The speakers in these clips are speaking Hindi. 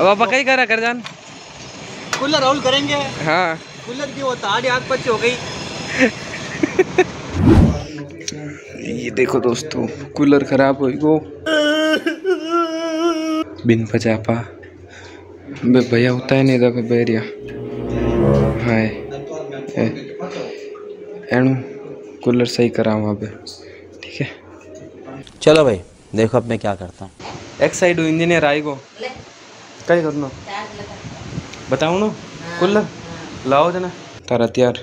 अब आप कहीं करा कर जान कूलर रोल करेंगे। हाँ कूलर की वो तार आग पच हो गई। ये देखो दोस्तों कूलर खराब हो गो बिन पचापा भैया होता है नहीं देखो बेरिया हाय एणु कूलर सही करा वहाँ पे। ठीक है चलो भाई देखो अब मैं क्या करता हूँ। एक साइड इंजीनियर आएगो कहीं करना बताऊ ना कूलर लाओ जना तारा त्यार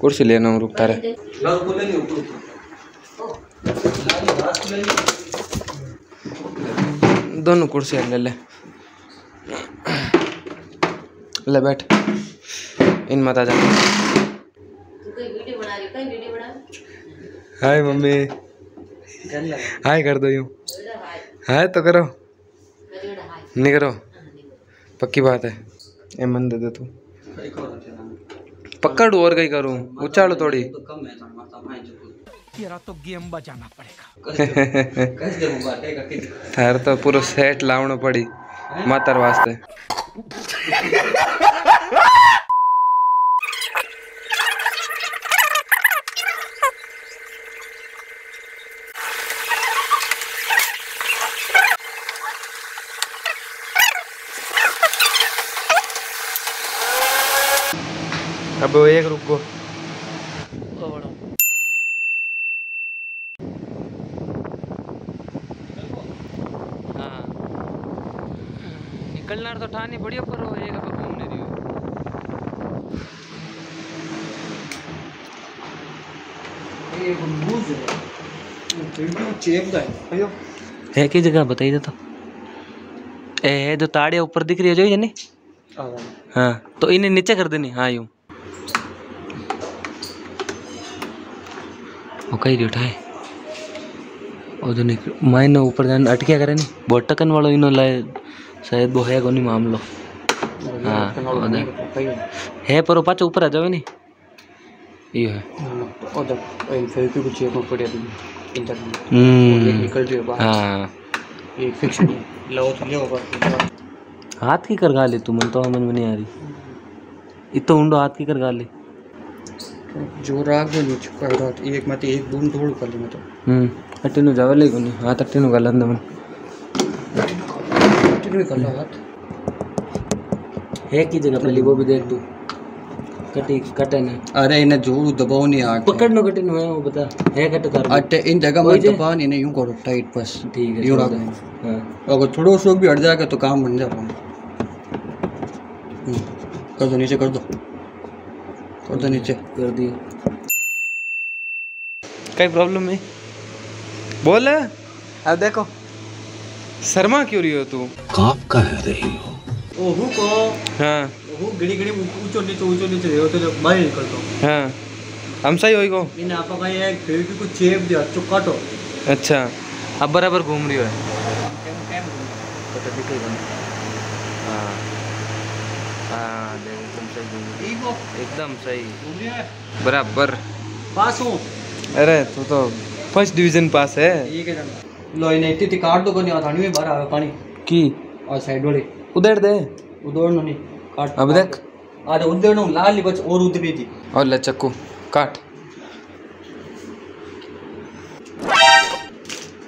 कुर्सी लेना हूँ रुक तारा दोनों कुर्सियाँ ले ले ले बैठ इन मत आ जा। हाय मम्मी हाय कर दो यूँ हाय तो करो नहीं करो पक्की बात है ए मन दे दे तू पकड़ और कहीं करूँ उछालो थोड़ी तो गेम बजाना पड़ेगा थार तो पूरा सेट लावना पड़ी मातर वास्ते। अब एक रुको निकलना तो ठानी बढ़िया पर हो एक घूमने दियो। है की जगह बताइए तो ए जो ताड़े ऊपर दिख रही है जो ये नहीं हाँ तो इन्हें नीचे कर देनी। हाँ यूँ वो कहीं भी उठाए और जो निकल माइन ऊपर जाने अटकिया करे नहीं बहुत टकन वालों इन्हों लाए शायद वो है को नहीं मामलो। हाँ है पर वो पाँच ऊपर आ जाओ नहीं ये है हाथ की कर गा ले तू मन तो समझ में नहीं आ रही इतो उंडो हाथ की कर गा ले जो राग नहीं चुका रात एक मत एक बूंद ढोल कर मत अटिनो जावे ले कोनी हाथ अटिनो गलन मन अटिनो कर लो हाथ है की जगह पहले वो भी देख दू कटी कटे ने अरे इने जोड़ू दबाओ नहीं आ पकड़नो कटिनो है वो बता है कट कर अट इन जगह मत दबाओ नहीं यूं करो टाइट बस। ठीक है यूं रख। हां अगर थोड़ा सा भी हट जाएगा तो काम बन जाएगा। कर दो नीचे कर दो और नीचे कर दिए कई प्रॉब्लम है बोल। अब देखो शर्मा क्यों रही हो तू काप का है रही हो ओहो को। हां ओहो गड़ी गड़ी ऊंचो नीचे रहो तो बाहर निकल दो। हां हम सही होई को इन आपा का ये फिर भी कुछ चेप दे अच्छो काटो। अच्छा अब बराबर घूम रही हो टाइम टाइम तो ठीक है। हां हां एकदम सही एकदम सही बराबर पास हूँ। अरे तू तो फर्स्ट डिवीजन पास है ये क्या लो इन्हें इतनी काट दो कोनी आधानी में बाहर आवे पानी की और साइड वाले उधर दे उधर नहीं काट। अब देख अरे उधर नो लाल ही बच और उधर भी थी और ले चक्कू काट।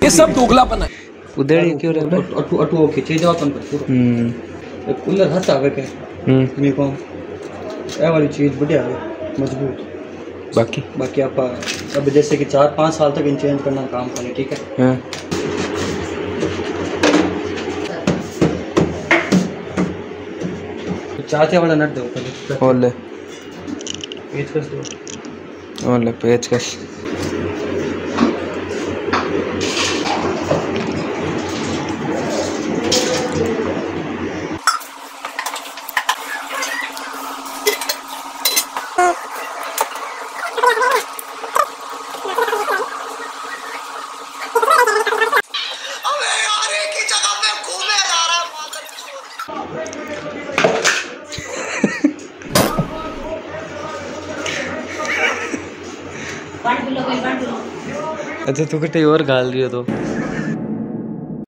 ये सब दोगलापन है उधर ही क्यों रहा है अटू अटू खींचे जाओ तुम पर कूलर हट आवे के नहीं कौन ये वाली चीज़ बढ़िया है मजबूत बाकी बाकी आप अब जैसे कि 4-5 साल तक इन चेंज करना काम करें। ठीक है तो चाचा वाला नट दो पहले और ले पेचकश दो और ले पेचकश अच्छा तू कटे और गाल रही हो तो